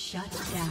Shut down.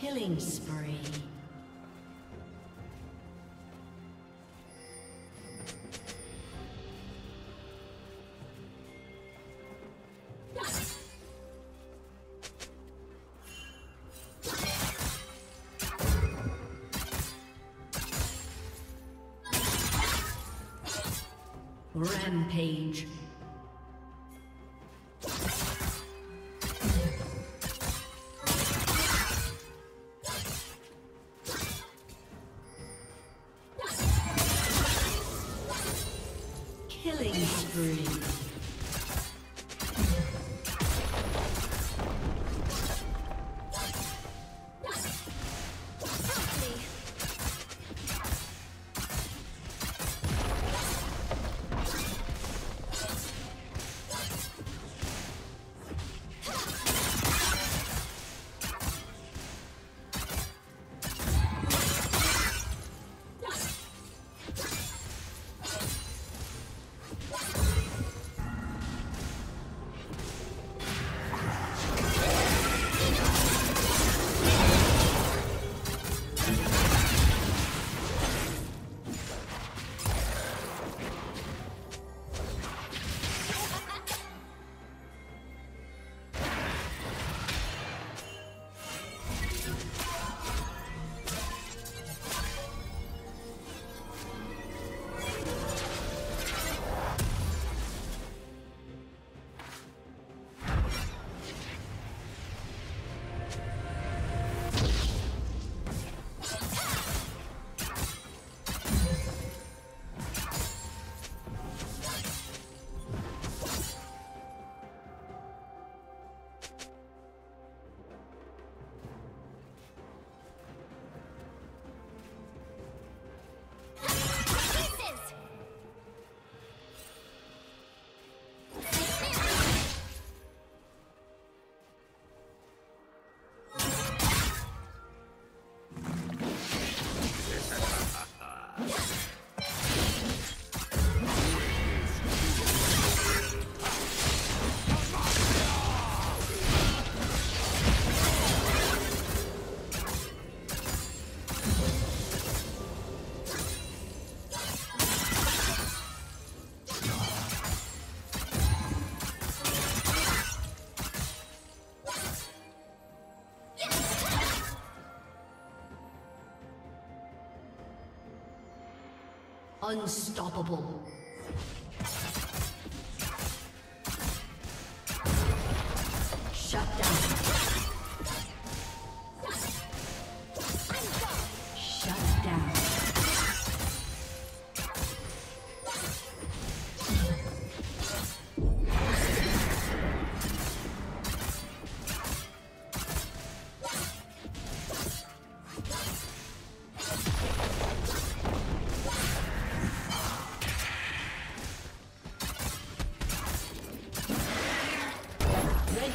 Killing spree. Rampage. Unstoppable. Shut down.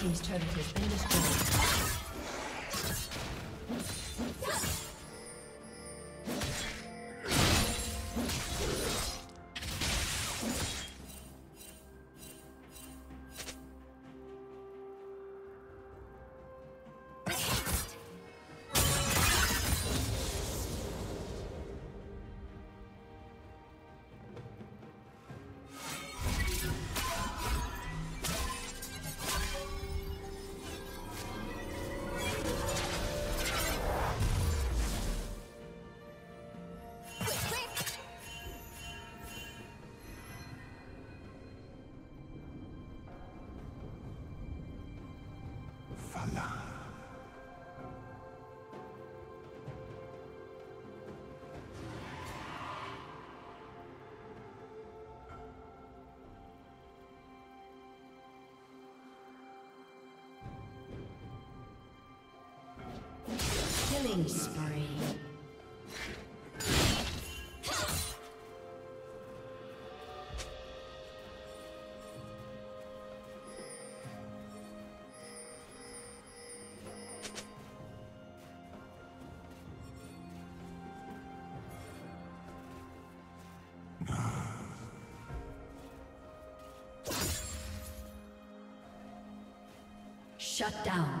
Team's turret has been destroyed. Killing spree. Shut down.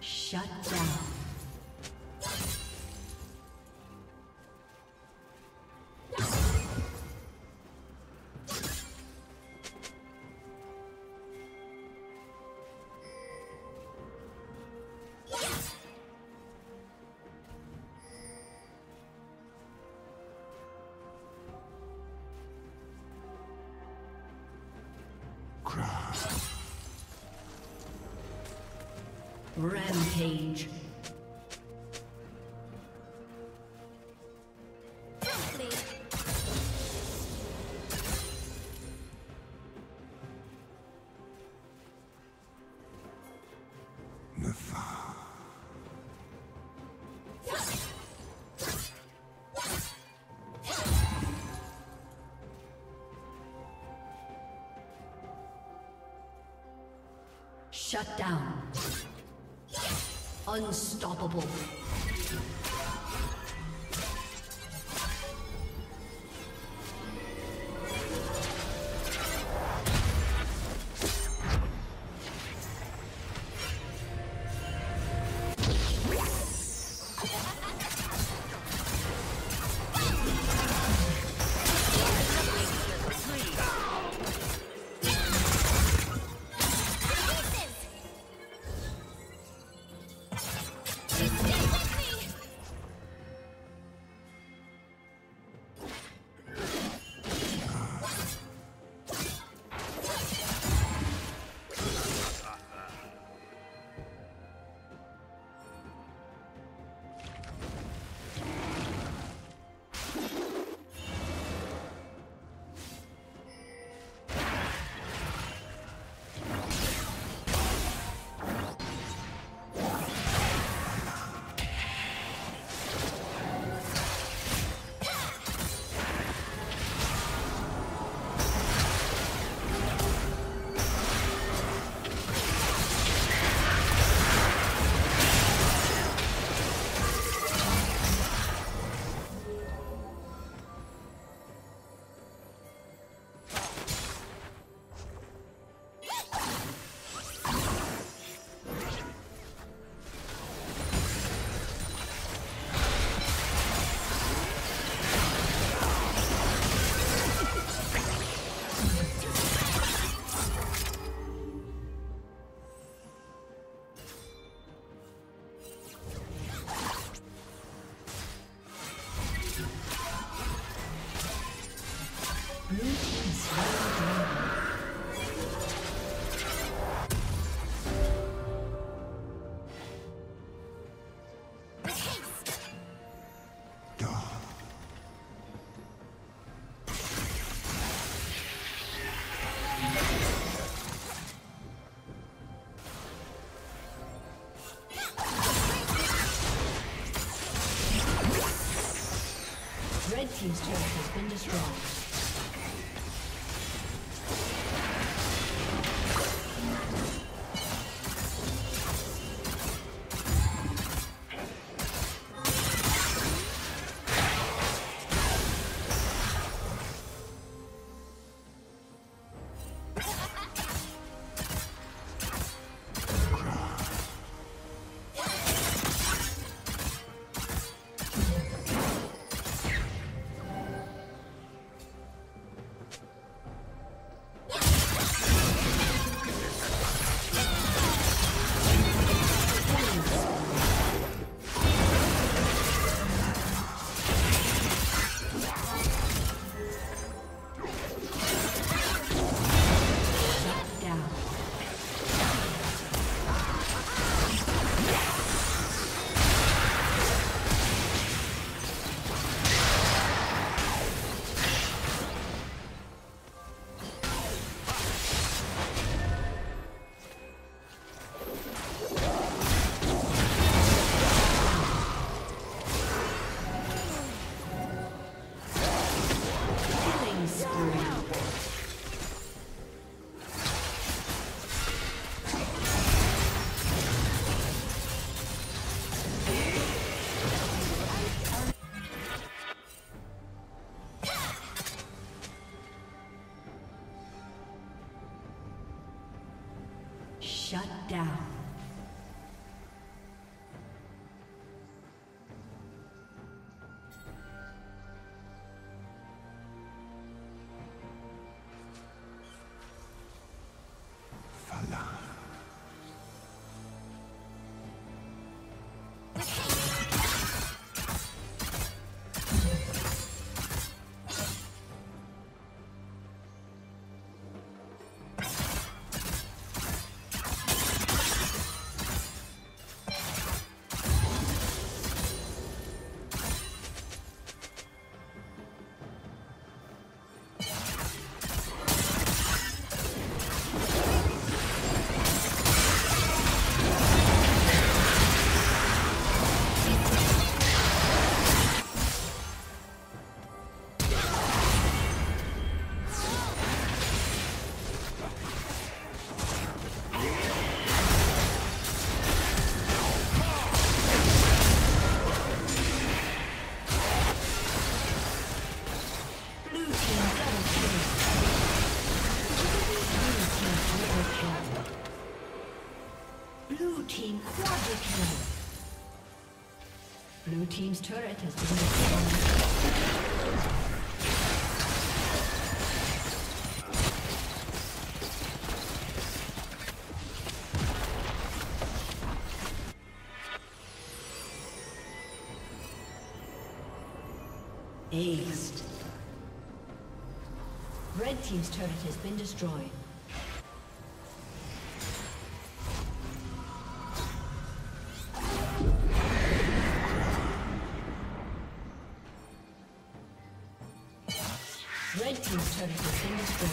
Shut down. Rampage. Shut down. Unstoppable. Team's turret has been destroyed. Shut down. Blue team's turret has been destroyed. Aced. Red team's turret has been destroyed. Red team's turret has been destroyed.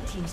Red team's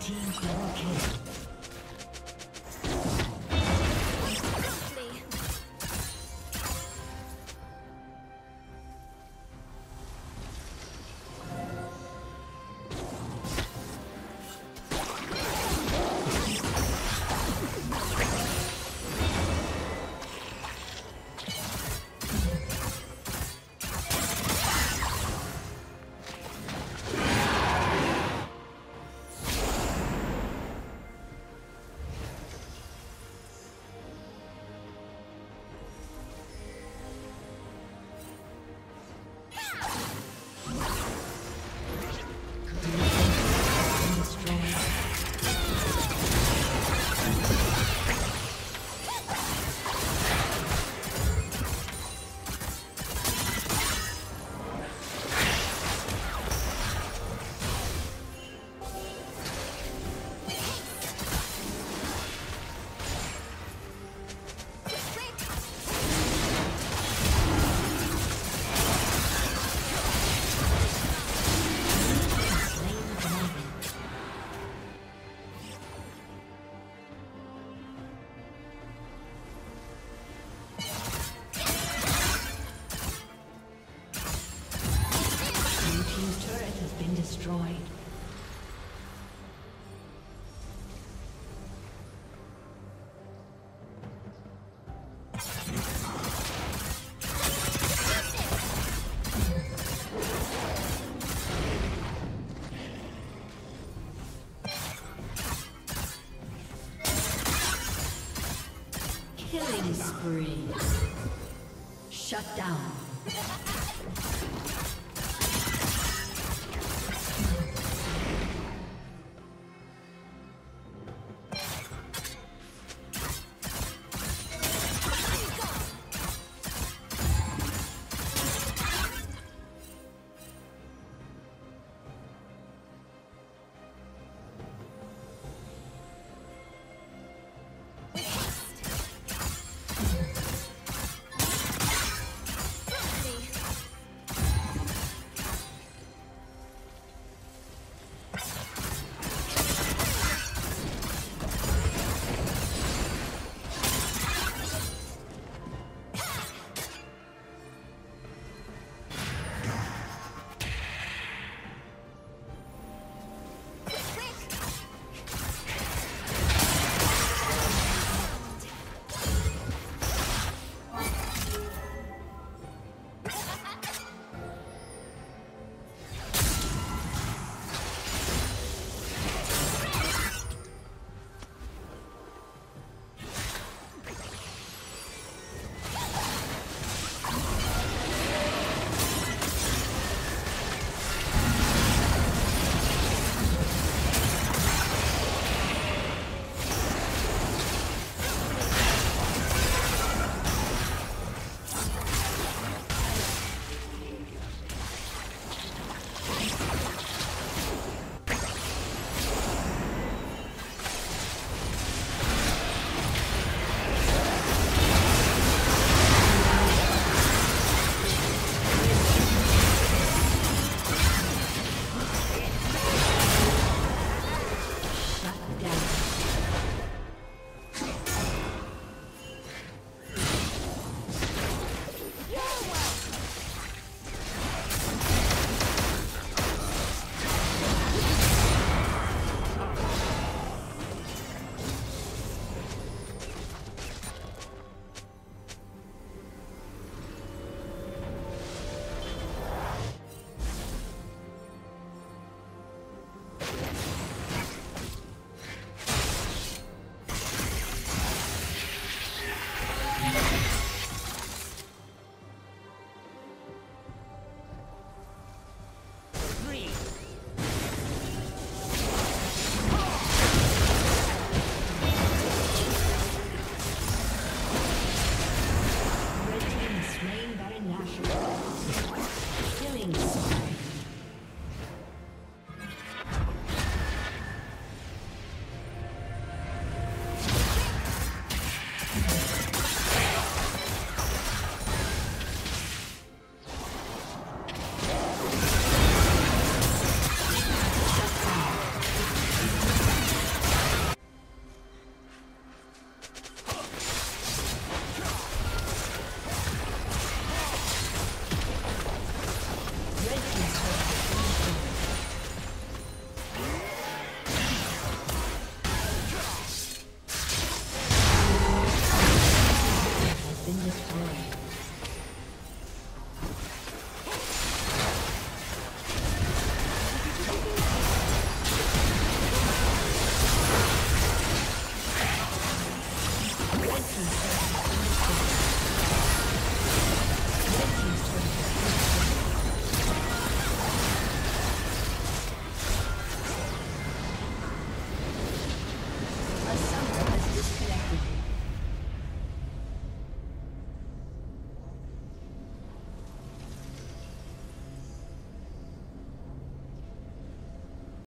Team double kill. Killing spree. Shut down.